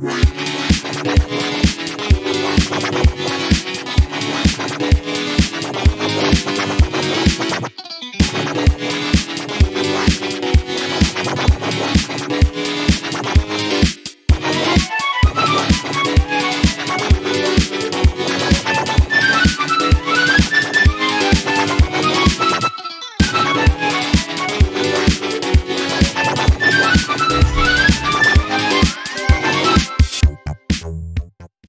Wow.